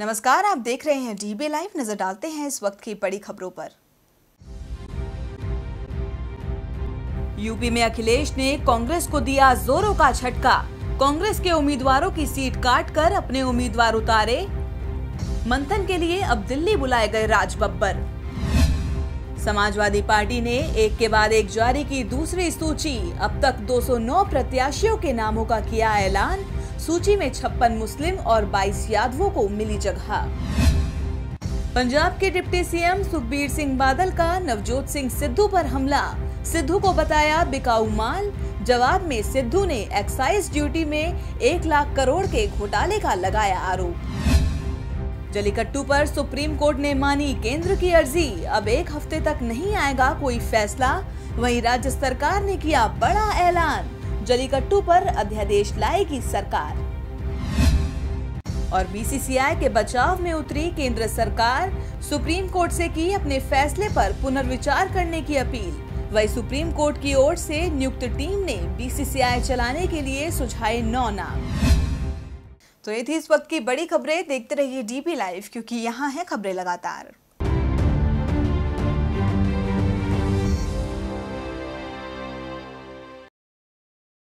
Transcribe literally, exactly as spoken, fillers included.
नमस्कार, आप देख रहे हैं डीबी लाइव। नजर डालते हैं इस वक्त की बड़ी खबरों पर। यूपी में अखिलेश ने कांग्रेस को दिया जोरों का झटका। कांग्रेस के उम्मीदवारों की सीट काटकर अपने उम्मीदवार उतारे। मंथन के लिए अब दिल्ली बुलाए गए राज बब्बर। समाजवादी पार्टी ने एक के बाद एक जारी की दूसरी सूची। अब तक दो सौ नौ प्रत्याशियों के नामों का किया ऐलान। सूची में छप्पन मुस्लिम और बाईस यादवों को मिली जगह। पंजाब के डिप्टी सीएम सुखबीर सिंह बादल का नवजोत सिंह सिद्धू पर हमला। सिद्धू को बताया बिकाऊ माल। जवाब में सिद्धू ने एक्साइज ड्यूटी में एक लाख करोड़ के घोटाले का लगाया आरोप। जलीकट्टू पर सुप्रीम कोर्ट ने मानी केंद्र की अर्जी। अब एक हफ्ते तक नहीं आएगा कोई फैसला। वहीं राज्य सरकार ने किया बड़ा ऐलान। जलीकट्टू पर अध्यादेश लाएगी सरकार। और बीसीसीआई के बचाव में उतरी केंद्र सरकार। सुप्रीम कोर्ट से की अपने फैसले पर पुनर्विचार करने की अपील। वहीं सुप्रीम कोर्ट की ओर से नियुक्त टीम ने बीसीसीआई चलाने के लिए सुझाए नौ नाम। तो ये थी इस वक्त की बड़ी खबरें। देखते रहिए डीबी लाइव, क्योंकि यहाँ है खबरें लगातार।